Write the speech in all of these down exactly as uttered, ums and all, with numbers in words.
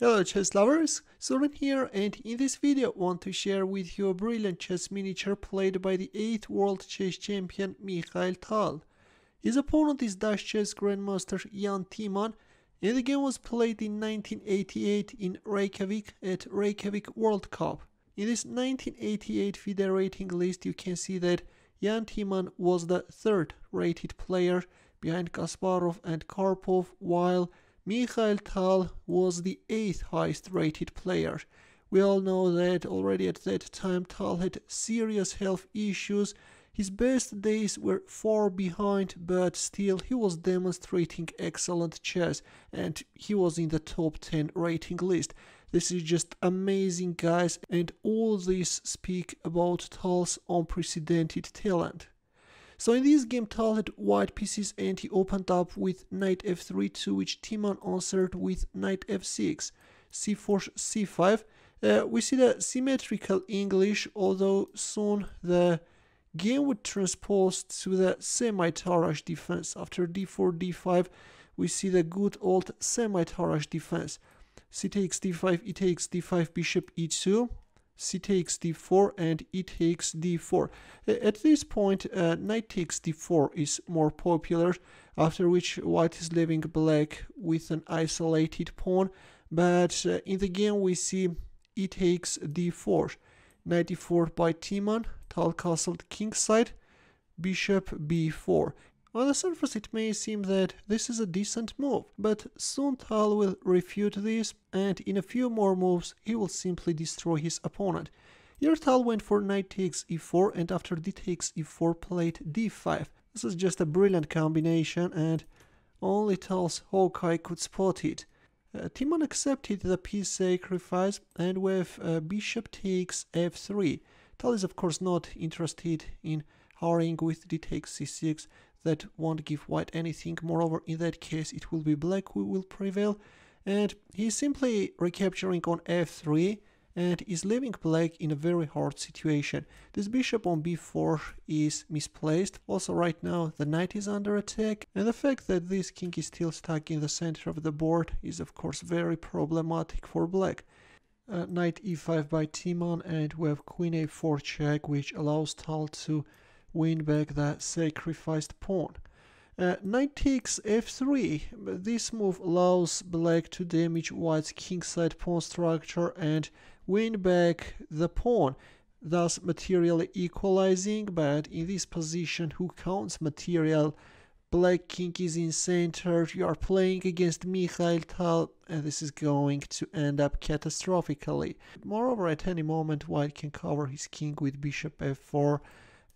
Hello chess lovers, Zoran here, and in this video want to share with you a brilliant chess miniature played by the eighth world chess champion Mikhail Tal. His opponent is Dutch chess grandmaster Jan Timman, and the game was played in nineteen eighty-eight in Reykjavik at Reykjavik World Cup. In this nineteen eighty-eight FIDE rating list you can see that Jan Timman was the third rated player behind Kasparov and Karpov, while Mikhail Tal was the eighth highest rated player. We all know that already at that time Tal had serious health issues. His best days were far behind, but still he was demonstrating excellent chess and he was in the top ten rating list. This is just amazing, guys, and all this speaks about Tal's unprecedented talent. So in this game Tal had white pieces and he opened up with knight f three, to which Timman answered with knight f six, c four, c five. Uh, we see the symmetrical English, although soon the game would transpose to the semi-Tarrasch defense. After d four, d five, we see the good old semi-Tarrasch defense. C takes d five, e takes d five, bishop e two. C takes d four and e takes d four. At this point uh, knight takes d four is more popular, after which white is leaving black with an isolated pawn, but uh, in the game we see e takes d four, knight d four by Timman, Tal castled kingside, bishop b four. On the surface it may seem that this is a decent move, but soon Tal will refute this, and in a few more moves he will simply destroy his opponent. Here Tal went for knight takes e four and after d takes e four played d five. This is just a brilliant combination and only Tal's Hawkeye could spot it. Uh, Timman accepted the piece sacrifice and with uh, bishop takes f three. Tal is of course not interested in hurrying with d takes c six. That won't give white anything. Moreover, in that case it will be black who will prevail, and he's simply recapturing on f three and is leaving black in a very hard situation. This bishop on b four is misplaced. Also right now the knight is under attack, and the fact that this king is still stuck in the center of the board is of course very problematic for black. Uh, knight e five by Timman, and we have queen a four check, which allows Tal to win back that sacrificed pawn. Uh, knight takes f three. This move allows black to damage white's kingside pawn structure and win back the pawn, thus materially equalizing. But in this position, who counts material? Black king is in center, you are playing against Mikhail Tal, and this is going to end up catastrophically. Moreover, at any moment white can cover his king with bishop f four,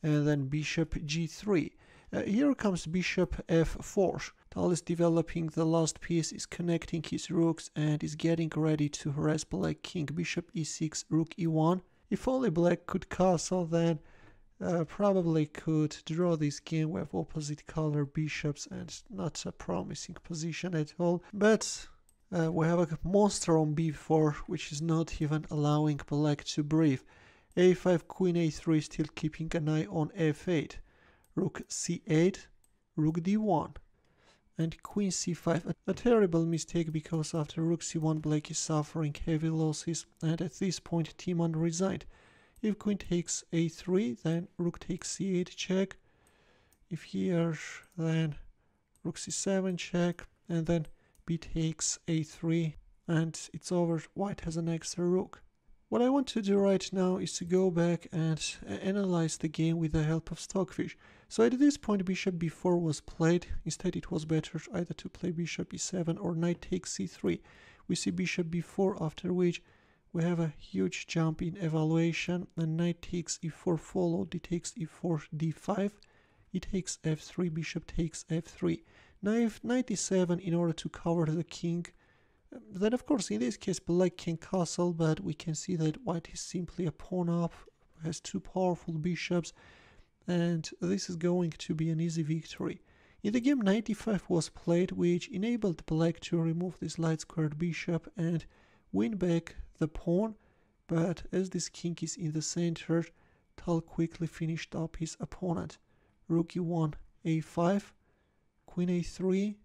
and then bishop g three. Uh, here comes bishop f four. Tal is developing the last piece, is connecting his rooks, and is getting ready to harass black king. Bishop e six, rook e one. If only black could castle, then uh, probably could draw this game with opposite color bishops, and not a promising position at all. But uh, we have a monster on b four, which is not even allowing black to breathe. a five, queen a three, still keeping an eye on f eight, rook c eight, rook d one, and queen c five. A terrible mistake, because after rook c one black is suffering heavy losses, and at this point Timman resigned. If queen takes a three, then rook takes c eight check, if here then rook c seven check, and then b takes a three, and it's over. White has an extra rook. What I want to do right now is to go back and analyze the game with the help of Stockfish. So at this point bishop b four was played. Instead it was better either to play bishop e seven or knight takes c three. We see bishop b four, after which we have a huge jump in evaluation, and knight takes e four followed, d takes e four, d five, e takes f three, bishop takes f three. Now if knight e seven in order to cover the king, then of course in this case black can castle, but we can see that white is simply a pawn up, has two powerful bishops, and this is going to be an easy victory. In the game knight e five was played, which enabled black to remove this light squared bishop and win back the pawn, but as this king is in the center, Tal quickly finished up his opponent. Rook e one, a five, queen a three,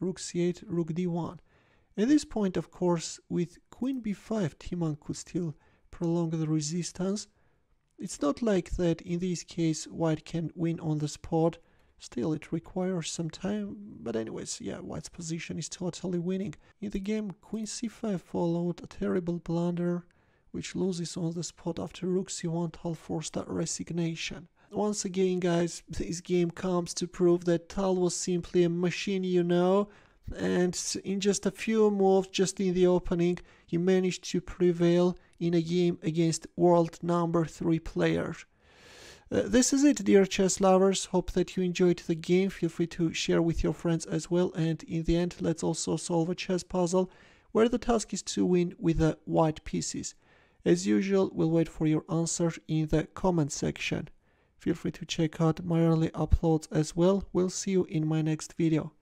rook c eight, rook d one. At this point, of course, with queen b five, Timman could still prolong the resistance. It's not like that in this case white can win on the spot. Still, it requires some time, but anyways, yeah, white's position is totally winning. In the game, queen c five followed a terrible blunder, which loses on the spot after rook c one Tal forced a resignation. Once again, guys, this game comes to prove that Tal was simply a machine, you know, and in just a few moves, just in the opening, he managed to prevail in a game against world number three player. Uh, this is it, dear chess lovers. Hope that you enjoyed the game. Feel free to share with your friends as well. And in the end, let's also solve a chess puzzle where the task is to win with the white pieces. As usual, we'll wait for your answer in the comment section. Feel free to check out my early uploads as well. We'll see you in my next video.